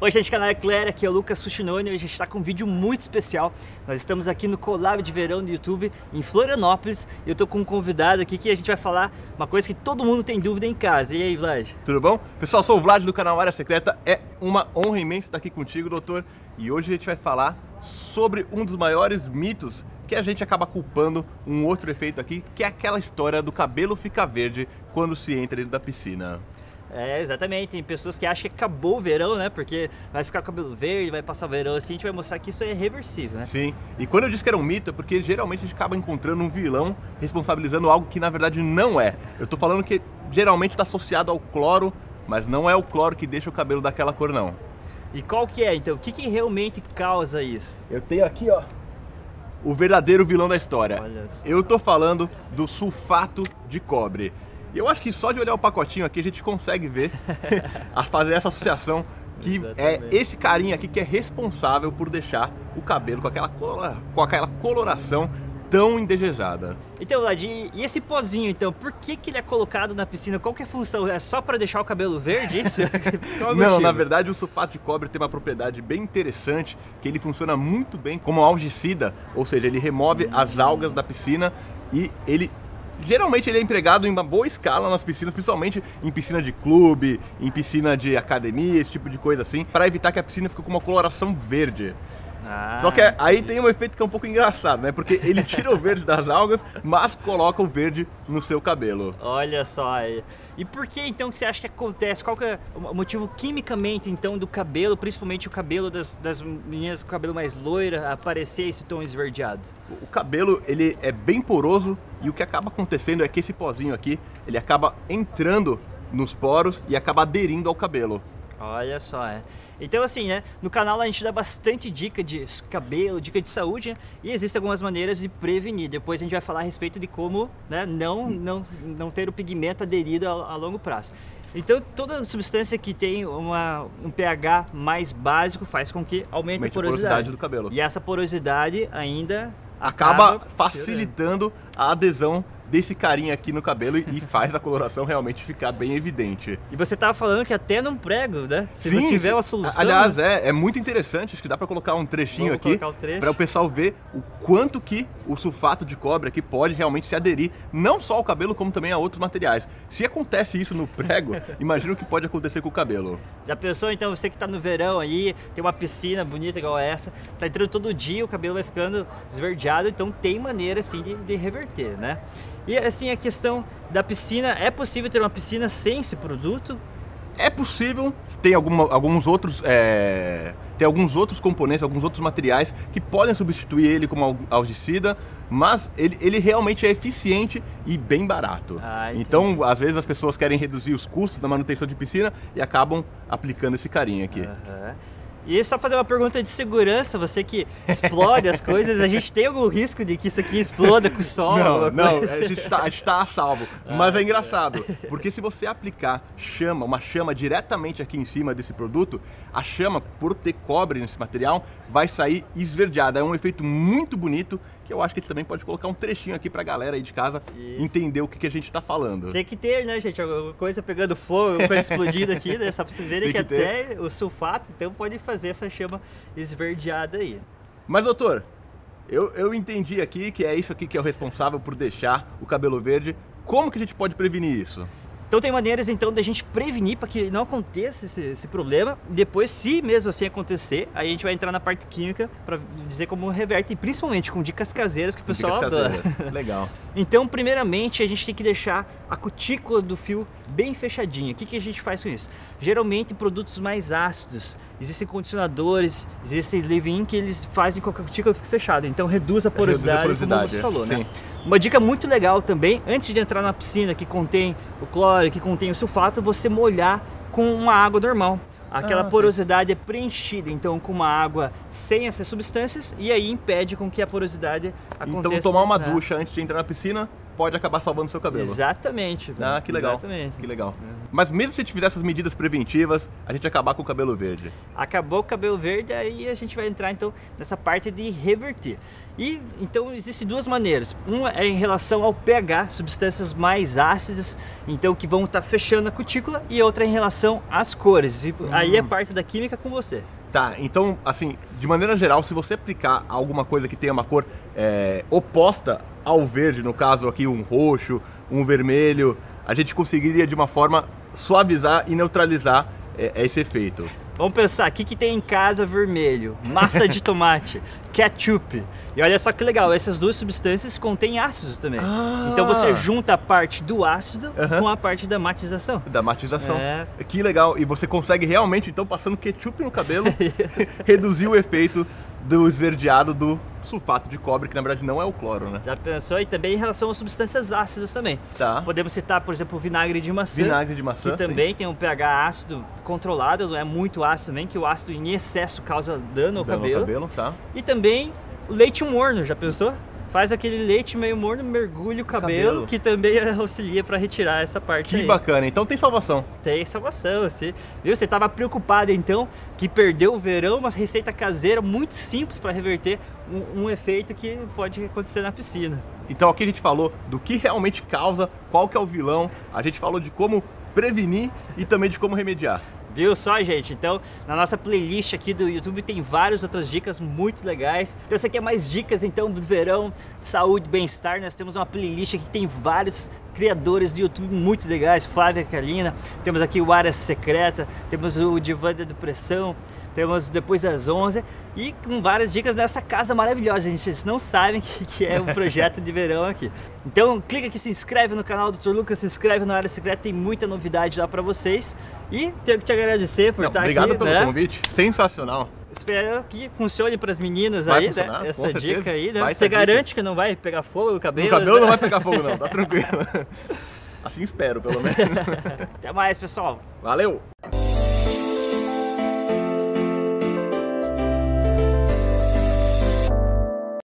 Oi gente, canal Eclair, aqui é o Lucas Fustinoni e hoje a gente está com um vídeo muito especial. Nós estamos aqui no Collab de Verão do YouTube em Florianópolis e eu estou com um convidado aqui que a gente vai falar uma coisa que todo mundo tem dúvida em casa. E aí, Vlad? Tudo bom? Pessoal, sou o Vlad do canal Área Secreta, é uma honra imensa estar aqui contigo, doutor. E hoje a gente vai falar sobre um dos maiores mitos que a gente acaba culpando um outro efeito aqui, que é aquela história do cabelo ficar verde quando se entra dentro da piscina. É, exatamente, tem pessoas que acham que acabou o verão, né, porque vai ficar o cabelo verde, vai passar o verão assim, a gente vai mostrar que isso é reversível, né? Sim, e quando eu disse que era um mito é porque geralmente a gente acaba encontrando um vilão responsabilizando algo que na verdade não é. Eu tô falando que geralmente tá associado ao cloro, mas não é o cloro que deixa o cabelo daquela cor não. E qual que é então? O que que realmente causa isso? Eu tenho aqui, ó, o verdadeiro vilão da história. Olha só. Eu tô falando do sulfato de cobre. E eu acho que só de olhar o pacotinho aqui a gente consegue ver, a fazer essa associação que exatamente. É esse carinha aqui que é responsável por deixar o cabelo com aquela coloração tão indesejada. Então, Vlad, e esse pozinho então, por que que ele é colocado na piscina? Qual que é a função? É só para deixar o cabelo verde isso? Qual é o motivo? Não, na verdade o sulfato de cobre tem uma propriedade bem interessante, que ele funciona muito bem como algicida, ou seja, ele remove as algas da piscina e ele... Geralmente ele é empregado em uma boa escala nas piscinas, principalmente em piscina de clube, em piscina de academia, esse tipo de coisa assim, para evitar que a piscina fique com uma coloração verde. Ah, só que aí tem um efeito que é um pouco engraçado, né? Porque ele tira o verde das algas, mas coloca o verde no seu cabelo. Olha só aí. E por que então que você acha que acontece? Qual que é o motivo quimicamente então do cabelo, principalmente o cabelo das meninas com o cabelo mais loira, aparecer esse tom esverdeado? O cabelo, ele é bem poroso e o que acaba acontecendo é que esse pozinho aqui, ele acaba entrando nos poros e acaba aderindo ao cabelo. Olha só, é. Então assim, né, no canal a gente dá bastante dica de cabelo, dica de saúde, né, e existem algumas maneiras de prevenir. Depois a gente vai falar a respeito de como, né, não ter o pigmento aderido a longo prazo. Então toda substância que tem um pH mais básico faz com que aumente a porosidade do cabelo. E essa porosidade ainda acaba facilitando a adesão desse carinha aqui no cabelo e faz a coloração realmente ficar bem evidente. E você tava falando que até num prego, né? Se sim, você tiver uma solução... Aliás, é muito interessante, acho que dá para colocar um trechinho aqui para o pessoal ver o quanto que o sulfato de cobre aqui pode realmente se aderir, não só ao cabelo, como também a outros materiais. Se acontece isso no prego, imagina o que pode acontecer com o cabelo. Já pensou, então, você que tá no verão aí, tem uma piscina bonita igual essa, tá entrando todo dia, o cabelo vai ficando esverdeado, então tem maneira, assim, de reverter, né? E assim, a questão da piscina, é possível ter uma piscina sem esse produto? É possível, tem alguns outros componentes, alguns outros materiais que podem substituir ele como algicida, mas ele realmente é eficiente e bem barato. Ah, então, às vezes as pessoas querem reduzir os custos da manutenção de piscina e acabam aplicando esse carinha aqui. Uhum. E só fazer uma pergunta de segurança, você que explode as coisas, a gente tem algum risco de que isso aqui exploda com o sol? Não, a gente tá a salvo. Mas é engraçado, porque se você aplicar uma chama diretamente aqui em cima desse produto, a chama, por ter cobre nesse material, vai sair esverdeada. É um efeito muito bonito, que eu acho que a gente também pode colocar um trechinho aqui pra galera aí de casa entender o que a gente tá falando. Tem que ter, né, gente? Alguma coisa pegando fogo, alguma coisa explodida aqui, né? Só pra vocês verem que até o sulfato, então, pode fazer essa chama esverdeada aí. Mas doutor, eu entendi aqui que é isso aqui que é o responsável por deixar o cabelo verde. Como que a gente pode prevenir isso? Então tem maneiras então da gente prevenir para que não aconteça esse problema. Depois, se mesmo assim acontecer, aí a gente vai entrar na parte química para dizer como reverte, e principalmente com dicas caseiras que o pessoal adora. Legal. Então, primeiramente, a gente tem que deixar a cutícula do fio bem fechadinha. O que a gente faz com isso? Geralmente, produtos mais ácidos, existem condicionadores, existem leave-in que eles fazem com que a cutícula fique fechada. Então, reduz a porosidade, como você falou, né? Sim. Uma dica muito legal também, antes de entrar na piscina que contém o cloro, que contém o sulfato, você molhar com uma água normal. Aquela porosidade é preenchida, então, com uma água sem essas substâncias, e aí impede com que a porosidade aconteça. Então tomar uma ducha antes de entrar na piscina pode acabar salvando seu cabelo. Exatamente. Ah, que legal. Exatamente. Que legal. É. Mas mesmo se a gente fizer essas medidas preventivas, a gente acabar com o cabelo verde. Acabou o cabelo verde, aí a gente vai entrar então nessa parte de reverter. E então existem duas maneiras. Uma é em relação ao pH, substâncias mais ácidas, então que vão estar fechando a cutícula, e outra é em relação às cores. E aí é parte da química com você. Tá, então assim, de maneira geral, se você aplicar alguma coisa que tenha uma cor oposta ao verde, no caso aqui um roxo, um vermelho, a gente conseguiria de uma forma suavizar e neutralizar esse efeito. Vamos pensar, o que tem em casa vermelho? Massa de tomate, ketchup. E olha só que legal, essas duas substâncias contêm ácidos também. Ah. Então você junta a parte do ácido com a parte da matização. Da matização. É. Que legal. E você consegue realmente, então, passando ketchup no cabelo, reduzir o efeito do esverdeado do sulfato de cobre, que na verdade não é o cloro, né? Já pensou? E também em relação a substâncias ácidas também. Tá. Podemos citar, por exemplo, o vinagre de maçã. Vinagre de maçã, que também tem um pH ácido controlado, não é muito ácido também, que o ácido em excesso causa dano ao cabelo. Tá. E também o leite morno, já pensou? Faz aquele leite meio morno, mergulha o cabelo, que também auxilia para retirar essa parte aí. Que bacana, então tem salvação. Tem salvação, você viu? Você estava preocupado então que perdeu o verão, uma receita caseira muito simples para reverter um efeito que pode acontecer na piscina. Então aqui a gente falou do que realmente causa, qual que é o vilão, a gente falou de como prevenir e também de como remediar. Viu só, gente? Então, na nossa playlist aqui do YouTube tem várias outras dicas muito legais. Então, você quer mais dicas, então, do verão, saúde, bem-estar? Nós temos uma playlist aqui que tem vários criadores do YouTube muito legais. Flávia Carolina, temos aqui o Área Secreta, temos o Divã da Depressão, temos Depois das 11 e com várias dicas nessa casa maravilhosa, gente. Vocês não sabem que é um projeto de verão aqui. Então, clica aqui, se inscreve no canal do Dr. Lucas, se inscreve na Área Secreta, tem muita novidade lá pra vocês. E tenho que te agradecer por estar aqui. Obrigado pelo convite, sensacional. Espero que funcione para as meninas aí, né? Essa dica aí, né? Você garante que não vai pegar fogo no cabelo? O cabelo não vai pegar fogo não, tá tranquilo. Assim espero, pelo menos. Até mais, pessoal. Valeu!